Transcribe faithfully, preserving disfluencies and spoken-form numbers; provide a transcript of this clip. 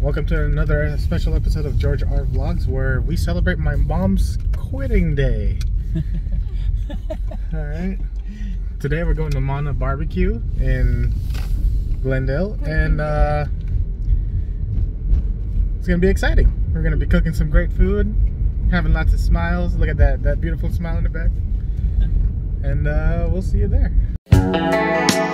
Welcome to another special episode of George R Vlogs, where we celebrate my mom's quitting day. Alright. Today we're going to Mana Barbecue in Glendale, and uh, it's going to be exciting. We're going to be cooking some great food, having lots of smiles. Look at that, that beautiful smile in the back. And uh, we'll see you there.